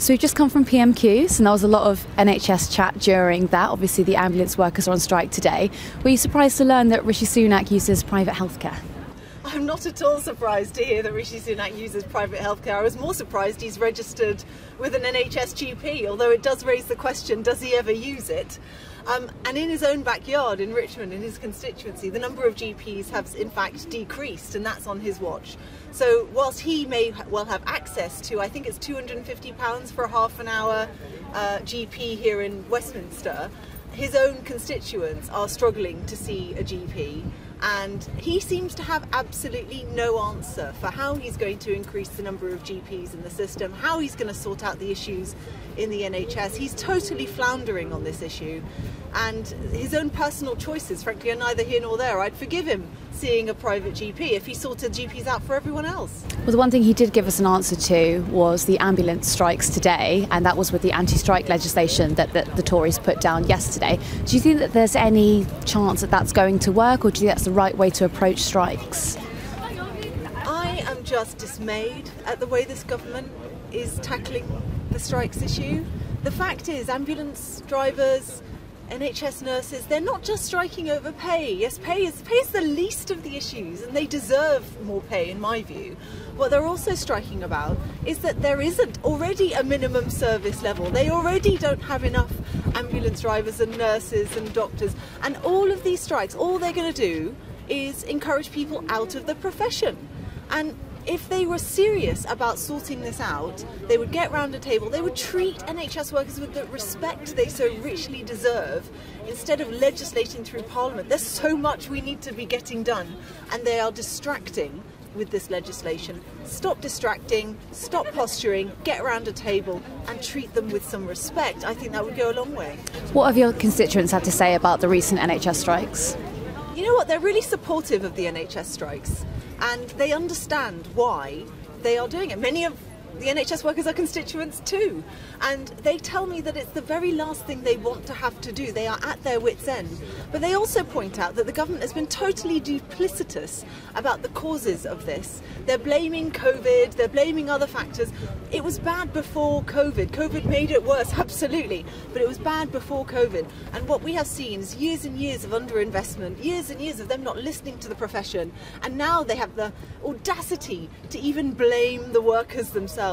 So we've just come from PMQs and there was a lot of NHS chat during that. Obviously the ambulance workers are on strike today. Were you surprised to learn that Rishi Sunak uses private healthcare? I'm not at all surprised to hear that Rishi Sunak uses private healthcare. I was more surprised he's registered with an NHS GP, although it does raise the question, does he ever use it? And in his own backyard in Richmond, in his constituency, the number of GPs have in fact decreased, and that's on his watch. So whilst he may well have access to, I think it's £250 for a half an hour GP here in Westminster, his own constituents are struggling to see a GP. And he seems to have absolutely no answer for how he's going to increase the number of GPs in the system, how he's going to sort out the issues in the NHS. He's totally floundering on this issue, and his own personal choices, frankly, are neither here nor there. I'd forgive him seeing a private GP if he sorted GPs out for everyone else. Well, the one thing he did give us an answer to was the ambulance strikes today, and that was with the anti-strike legislation that the Tories put down yesterday. Do you think that there's any chance that that's going to work, or do you think that's the right way to approach strikes? I am just dismayed at the way this government is tackling the strikes issue. The fact is, ambulance drivers, NHS nurses, they're not just striking over pay. Yes, pay is the least of the issues, and they deserve more pay in my view. What they're also striking about is that there isn't already a minimum service level. They already don't have enough ambulance drivers and nurses and doctors, and all of these strikes, all they're going to do is encourage people out of the profession. And if they were serious about sorting this out, they would get round a table, they would treat NHS workers with the respect they so richly deserve, instead of legislating through Parliament. There's so much we need to be getting done, and they are distracting with this legislation. Stop distracting, stop posturing, get round a table and treat them with some respect. I think that would go a long way. What have your constituents had to say about the recent NHS strikes? You know what, they're really supportive of the NHS strikes. And they understand why they are doing it. Many of the NHS workers are constituents too. And they tell me that it's the very last thing they want to have to do. They are at their wits' end. But they also point out that the government has been totally duplicitous about the causes of this. They're blaming COVID, they're blaming other factors. It was bad before COVID. COVID made it worse, absolutely. But it was bad before COVID. And what we have seen is years and years of underinvestment, years and years of them not listening to the profession. And now they have the audacity to even blame the workers themselves.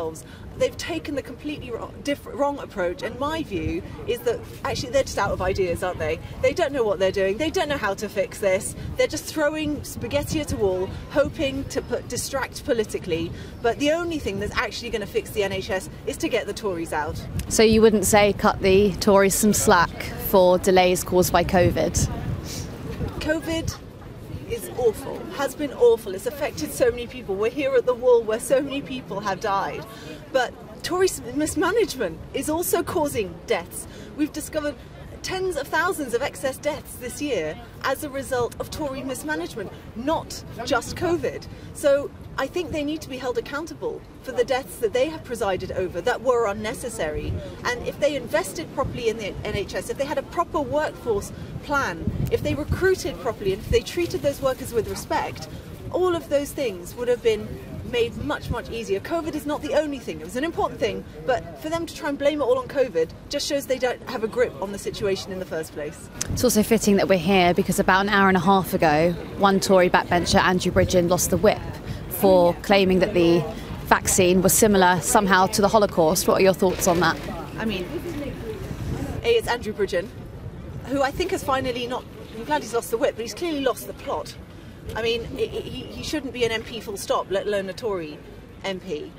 They've taken the completely wrong approach, and my view is that actually they're just out of ideas, aren't they? They don't know what they're doing, they don't know how to fix this, they're just throwing spaghetti at a wall, hoping to distract politically, but the only thing that's actually going to fix the NHS is to get the Tories out. So you wouldn't say cut the Tories some slack for delays caused by COVID? COVID is awful, has been awful, it's affected so many people. We're here at the wall where so many people have died. But Tory mismanagement is also causing deaths. We've discovered tens of thousands of excess deaths this year as a result of Tory mismanagement, not just COVID. So I think they need to be held accountable for the deaths that they have presided over that were unnecessary. And if they invested properly in the NHS, if they had a proper workforce plan, if they recruited properly, and if they treated those workers with respect, all of those things would have been made much, much easier. COVID is not the only thing, it was an important thing, but for them to try and blame it all on COVID just shows they don't have a grip on the situation in the first place. It's also fitting that we're here because about an hour and a half ago, one Tory backbencher, Andrew Bridgen, lost the whip for claiming that the vaccine was similar somehow to the Holocaust. What are your thoughts on that? I mean, A, it's Andrew Bridgen, who I think has finally not, I'm glad he's lost the whip, but he's clearly lost the plot. I mean, he shouldn't be an MP full stop, let alone a Tory MP,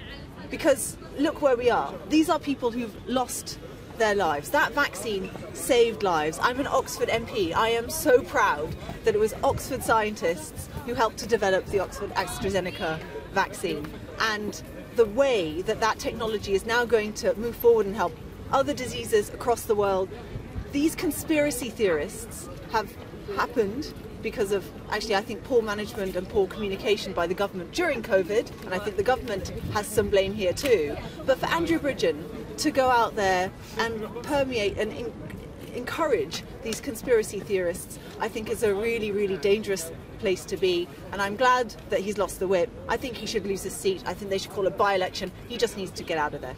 because look where we are. These are people who've lost their lives. That vaccine saved lives. I'm an Oxford MP. I am so proud that it was Oxford scientists who helped to develop the Oxford AstraZeneca vaccine. And the way that that technology is now going to move forward and help other diseases across the world, these conspiracy theorists have happened because of, actually, I think poor management and poor communication by the government during COVID, and I think the government has some blame here too. But for Andrew Bridgen to go out there and permeate and encourage these conspiracy theorists, I think is a really, really dangerous place to be, and I'm glad that he's lost the whip. I think he should lose his seat. I think they should call a by-election. He just needs to get out of there.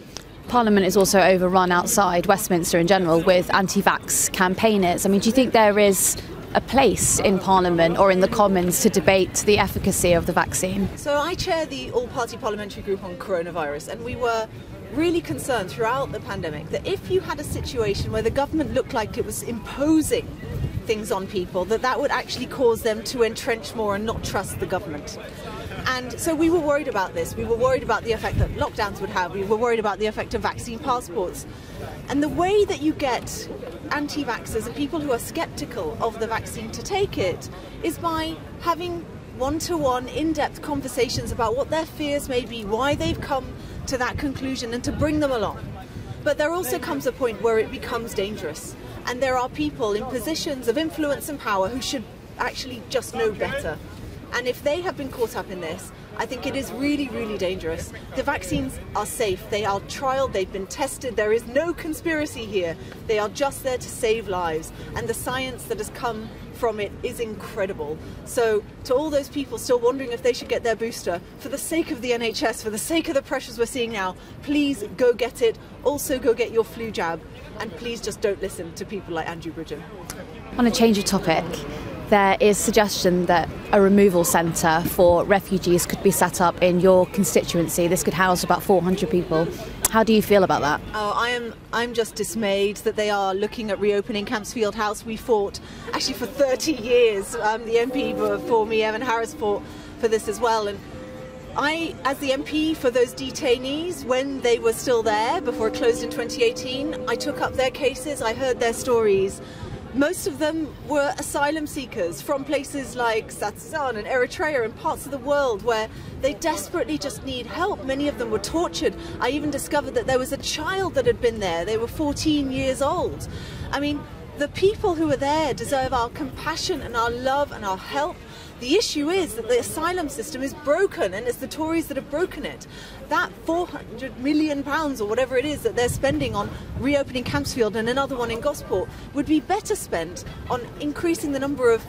Parliament is also overrun outside Westminster in general with anti-vax campaigners. I mean, do you think there is a place in Parliament or in the Commons to debate the efficacy of the vaccine? So I chair the all-party parliamentary group on coronavirus, and we were really concerned throughout the pandemic that if you had a situation where the government looked like it was imposing things on people, that would actually cause them to entrench more and not trust the government. And so we were worried about this. We were worried about the effect that lockdowns would have. We were worried about the effect of vaccine passports. And the way that you get anti-vaxxers and people who are sceptical of the vaccine to take it is by having one-to-one, in-depth conversations about what their fears may be, why they've come to that conclusion, and to bring them along. But there also comes a point where it becomes dangerous. And there are people in positions of influence and power who should actually just know better. And if they have been caught up in this, I think it is really, really dangerous. The vaccines are safe. They are trialed. They've been tested. There is no conspiracy here. They are just there to save lives. And the science that has come from it is incredible. So to all those people still wondering if they should get their booster, for the sake of the NHS, for the sake of the pressures we're seeing now, please go get it. Also go get your flu jab. And please just don't listen to people like Andrew Bridgen. On a change of topic, there is suggestion that a removal centre for refugees could be set up in your constituency. This could house about 400 people. How do you feel about that? Oh, I'm just dismayed that they are looking at reopening Campsfield House. We fought actually for 30 years. The MP before me, Evan Harris, fought for this as well. And I, as the MP for those detainees, when they were still there before it closed in 2018, I took up their cases. I heard their stories. Most of them were asylum seekers from places like Sudan and Eritrea and parts of the world where they desperately just need help. Many of them were tortured. I even discovered that there was a child that had been there. They were 14 years old. I mean, the people who are there deserve our compassion and our love and our help. The issue is that the asylum system is broken, and it's the Tories that have broken it. That £400 million or whatever it is that they're spending on reopening Campsfield and another one in Gosport would be better spent on increasing the number of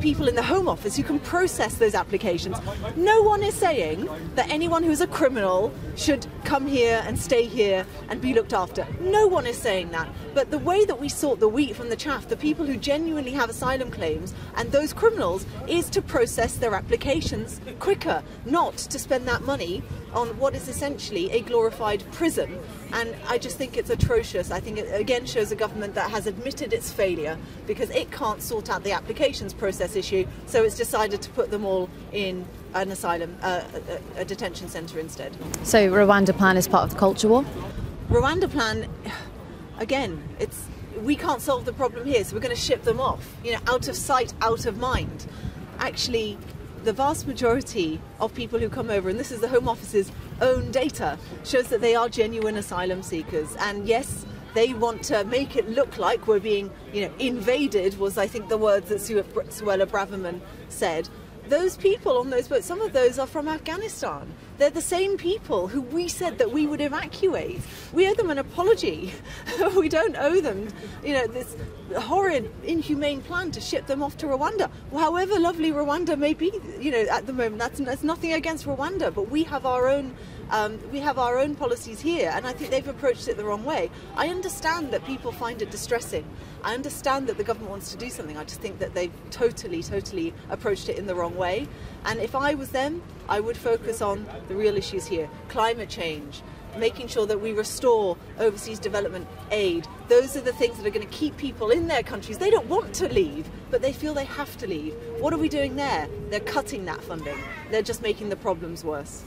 people in the Home Office who can process those applications. No one is saying that anyone who's a criminal should come here and stay here and be looked after. No one is saying that. But the way that we sort the wheat from the chaff, the people who genuinely have asylum claims and those criminals, is to process their applications quicker, not to spend that money on what is essentially a glorified prison. And I just think it's atrocious. I think it again shows a government that has admitted its failure because it can't sort out the applications process issue, so it's decided to put them all in an asylum, a detention centre instead. So Rwanda plan is part of the culture war? Rwanda plan, again, it's, we can't solve the problem here, so we're going to ship them off, you know, out of sight, out of mind. Actually, the vast majority of people who come over, and this is the Home Office's own data, shows that they are genuine asylum seekers. And yes, they want to make it look like we're being, you know, invaded, was I think the words that Suella Braverman said. Those people on those boats, some of those are from Afghanistan. They're the same people who we said that we would evacuate. We owe them an apology. We don't owe them, you know, this horrid, inhumane plan to ship them off to Rwanda. However lovely Rwanda may be, you know, at the moment, that's nothing against Rwanda, but we have our own. We have our own policies here, and I think they've approached it the wrong way. I understand that people find it distressing. I understand that the government wants to do something. I just think that they've totally approached it in the wrong way. And if I was them, I would focus on the real issues here. Climate change, making sure that we restore overseas development aid. Those are the things that are going to keep people in their countries. They don't want to leave, but they feel they have to leave. What are we doing there? They're cutting that funding. They're just making the problems worse.